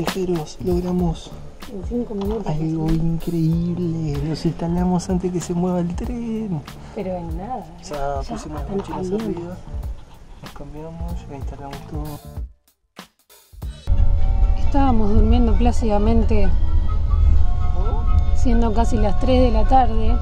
viajeros, logramos en 5 minutos algo increíble. Nos instalamos antes que se mueva el tren. Pero en nada. O sea, pusimos las mochilas arriba, nos cambiamos, reinstalamos todo. Estábamos durmiendo plácidamente, siendo casi las 3 de la tarde.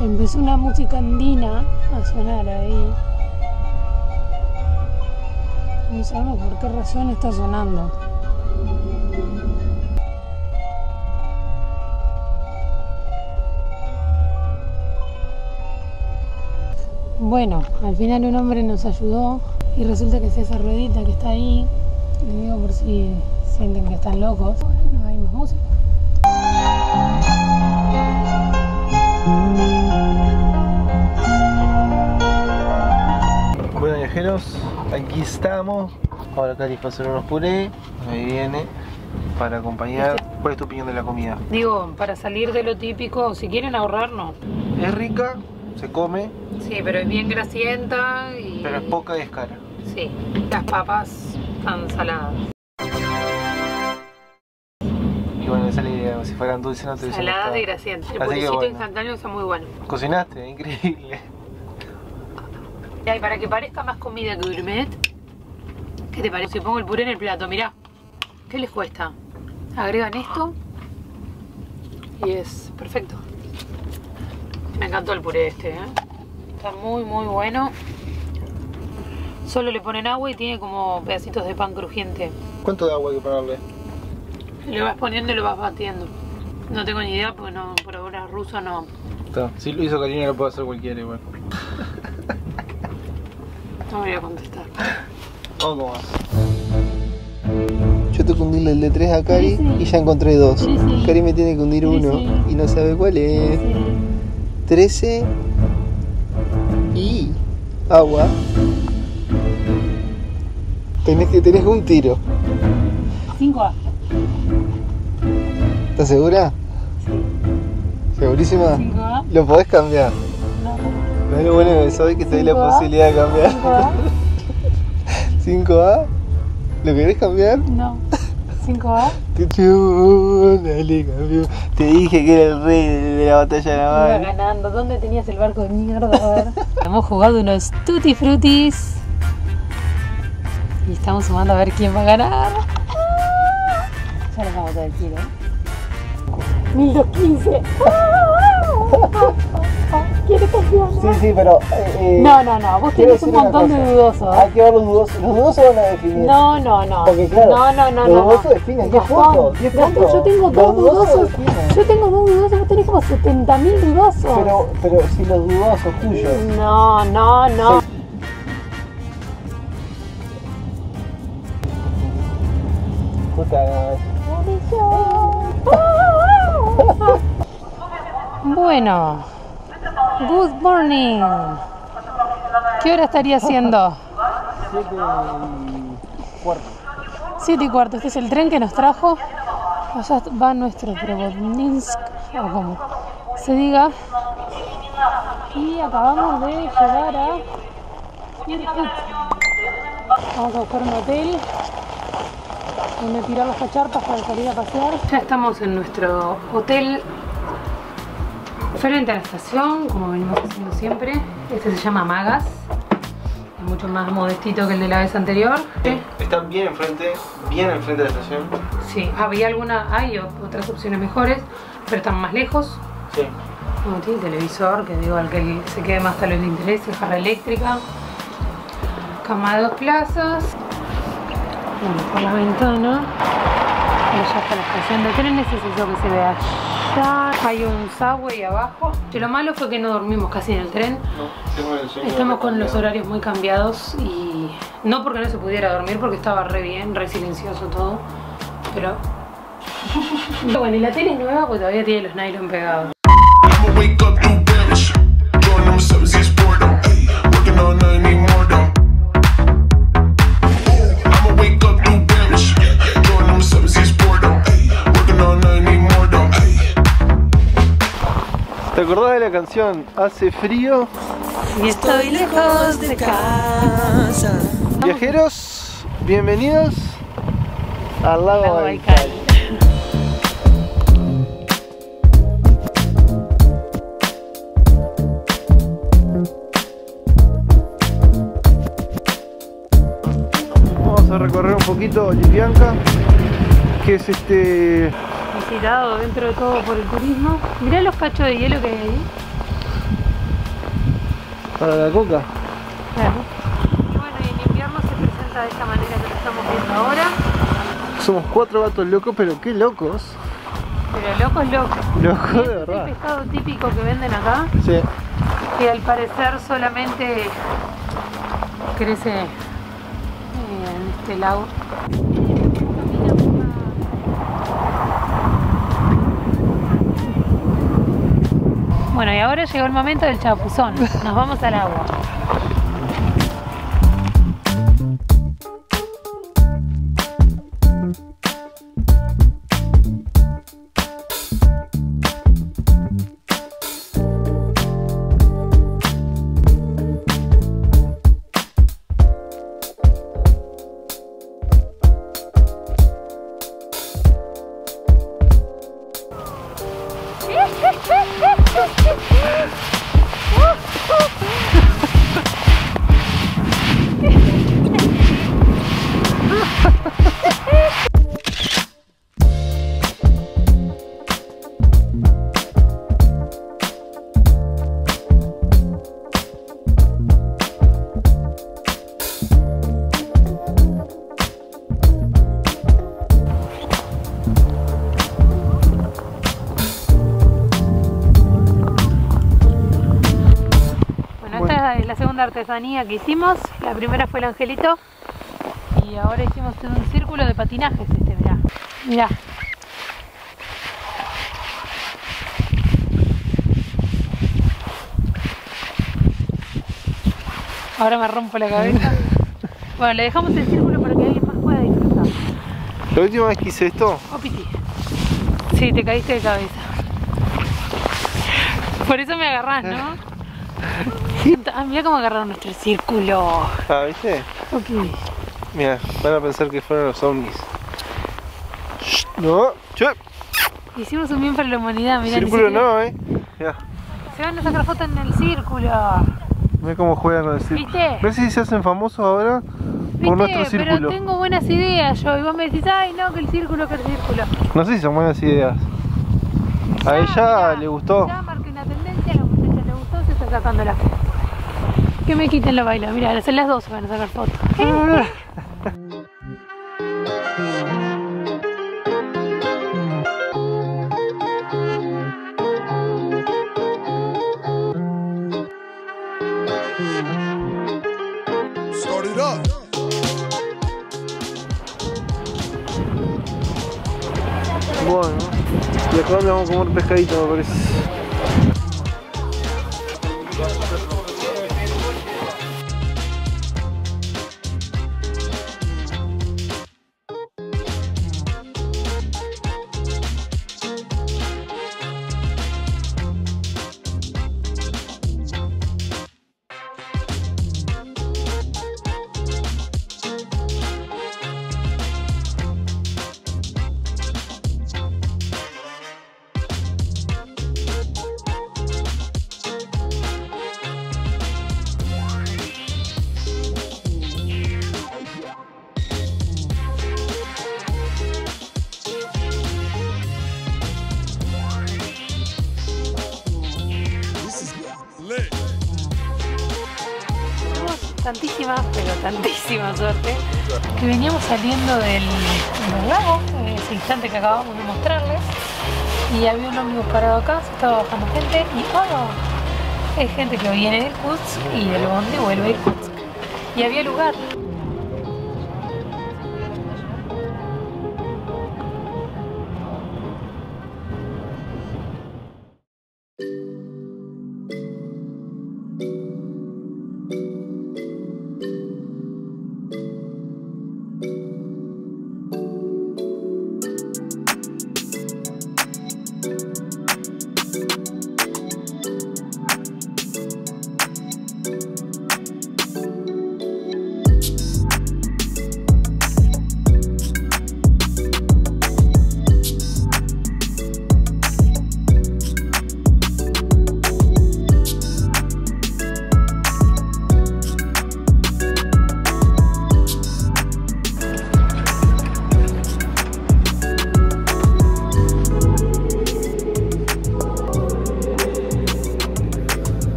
Empezó una música andina a sonar ahí. No sabemos por qué razón está sonando. Bueno, al final un hombre nos ayudó y resulta que es esa ruedita que está ahí. Les digo por si sienten que están locos. No hay más música. Bueno, viajeros, aquí estamos. Ahora Cari va a hacer unos puré. Ahí viene para acompañar. ¿Cuál es tu opinión de la comida? Digo, para salir de lo típico, si quieren ahorrarnos. Es rica, se come. Sí, pero es bien grasienta y... Pero es poca y es cara. Sí, las papas están saladas. Y bueno, esa es la idea, si fueran dulces no te hubiesen gustado. Saladas y grasientas. El purecito instantáneo está muy bueno. Cocinaste, increíble. Y para que parezca más comida que gourmet, ¿qué te parece? Si pongo el puré en el plato, mirá, ¿qué les cuesta? Agregan esto y es perfecto. Me encantó el puré este, ¿eh? Está muy muy bueno. Solo le ponen agua y tiene como pedacitos de pan crujiente. ¿Cuánto de agua hay que ponerle? Le vas poniendo y lo vas batiendo. No tengo ni idea porque no, por ahora ruso no. Está. Si lo hizo Karina lo puede hacer cualquiera igual. No me voy a contestar. ¿Cómo vas? Yo tengo que hundirle el de 3 a Cari, sí. Y ya encontré 2. Sí, sí. Cari me tiene que hundir 1, sí, sí. Y no sabe cuál es. Sí. 13 y agua. Tenés un tiro. 5A. ¿Estás segura? Sí. ¿Segurísima? 5A. ¿Lo podés cambiar? No. Lo bueno de eso es que te da la posibilidad de cambiar. 5A. 5A. ¿Lo querés cambiar? No. 5A. Qué chulo, dale, cambió. Te dije que era el rey de la batalla naval. Iba ganando. ¿Dónde tenías el barco de mierda? A ver. Hemos jugado unos tutti frutis. Y estamos sumando a ver quién va a ganar. Ya nos vamos a decir, ¿eh? 1215. ¿Quieres campeón? Sí, sí, pero... No, vos tenés un montón de dudosos. Hay que ver los dudosos. Los dudosos van a definir. No. Porque claro, los dudosos definen. ¿Qué puntos? Yo tengo 2 dudosos. Yo tengo 2 dudosos. Vos tenés como 70.000 dudosos. Pero si los dudosos tuyos... No. Bueno, good morning. ¿Qué hora estaría siendo? 7:15. 7:15. Este es el tren que nos trajo. Allá va nuestro Provodninsk, o como se diga. Y acabamos de llegar a Irkutsk. Vamos a buscar un hotel. Me tiró las cacharpas para salir a pasear. Ya estamos en nuestro hotel frente a la estación, como venimos haciendo siempre. Este se llama Magas. Es mucho más modestito que el de la vez anterior. Sí, están bien enfrente de la estación. Sí, hay otras opciones mejores, pero están más lejos. Sí. Como tiene el televisor, que digo, al que se quede más tal vez le interese, jarra eléctrica, cama de 2 plazas. Bueno, por la ventana, allá está la estación de trenes, es eso que se ve allá. Hay un subway abajo. Y lo malo fue que no dormimos casi en el tren. Estamos con los horarios muy cambiados y no porque no se pudiera dormir, porque estaba re bien, re silencioso todo. Pero bueno, y la tele es nueva porque todavía tiene los nylon pegados. ¿Te acordás de la canción Hace Frío? Y estoy lejos de casa. Viajeros, bienvenidos al lago Baikal. Vamos a recorrer un poquito Olkhianca, que es visitado dentro de todo por el turismo. Mirá los cachos de hielo que hay ahí. Para la coca. Claro. Y bueno, en invierno se presenta de esta manera que lo estamos viendo ahora. Somos 4 gatos locos, pero qué locos. Pero locos, locos. Locos de verdad. Es el pescado típico que venden acá. Sí. Que al parecer solamente crece en este lago. Bueno, y ahora llegó el momento del chapuzón. Nos vamos al agua. Artesanía que hicimos, la primera fue el angelito y ahora hicimos un círculo de patinajes, mirá. Mirá. Ahora me rompo la cabeza. Bueno, le dejamos el círculo para que alguien más pueda disfrutar. La última vez que hice esto. Oh, piti. Sí, te caíste de cabeza. Por eso me agarrás, ¿no? Ah, mirá cómo agarraron nuestro círculo. Ah, ¿viste? Ok. Mirá, van a pensar que fueron los ovnis. No, chup. Hicimos un bien para la humanidad, mirá. Círculo no, mirá. Se van a sacar fotos en el círculo. Mirá cómo juegan con el círculo. ¿Viste? Ver si se hacen famosos ahora por nuestro círculo. Pero tengo buenas ideas yo. Y vos me decís, ay no, que el círculo, que el círculo. No sé si son buenas ideas. Ya, a ella mirá, le gustó. Ya marqué una tendencia, a la muchacha le gustó, se está sacando la foto. Que me quiten la baila, mirá, son las 2, van a sacar fotos. Bueno, y acá vamos a comer pescadito, me parece. Tantísima, pero tantísima suerte que veníamos saliendo del lago, ese instante que acabamos de mostrarles, y había un ómnibus parado acá, se estaba bajando gente y oh, es gente que viene de Irkutsk y el bondi vuelve a Irkutsk y había lugar.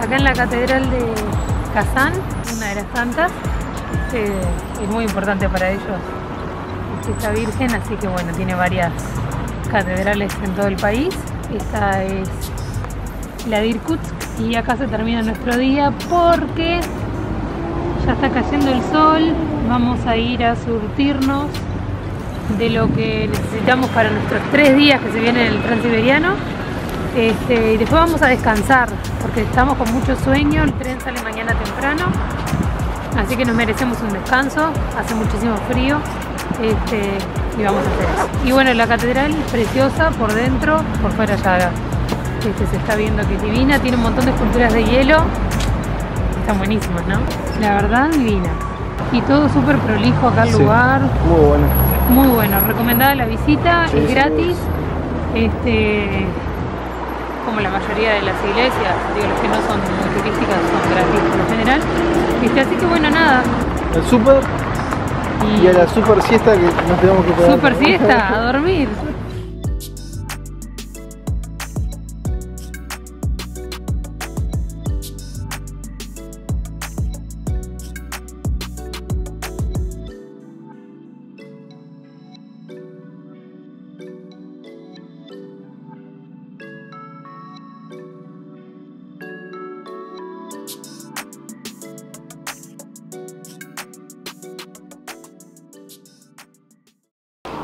acá en la Catedral de Kazán, una de las tantas. Es muy importante para ellos esta virgen, así que bueno, tiene varias catedrales en todo el país. Esta es la de Irkutsk y acá se termina nuestro día porque ya está cayendo el sol. Vamos a ir a surtirnos de lo que necesitamos para nuestros 3 días que se vienen en el Transiberiano, y después vamos a descansar porque estamos con mucho sueño. El tren sale mañana temprano, así que nos merecemos un descanso. Hace muchísimo frío, y vamos a hacer eso. Y bueno, la catedral es preciosa por dentro, por fuera ya se está viendo que es divina. Tiene un montón de esculturas de hielo, están buenísimas, ¿no? La verdad, divina. Y todo súper prolijo acá el lugar. Muy bueno. Muy bueno, recomendada la visita, sí, es gratis. Sí, es. Como la mayoría de las iglesias, digo, los que no son turísticas son gratis por lo general. Así que bueno, nada. El súper y a la super siesta que nos tenemos que pegar. Super siesta, a dormir.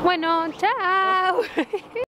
Bueno, chao.